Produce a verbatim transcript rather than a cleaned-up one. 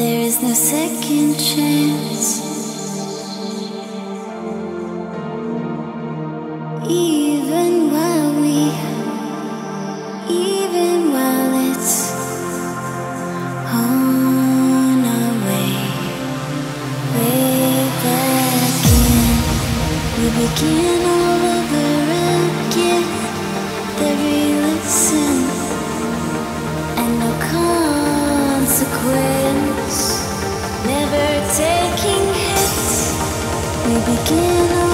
There is no second chance. Even while we, even while it's on our way, way back in, we begin all over again. With every lesson and no consequence, never taking hits, we begin all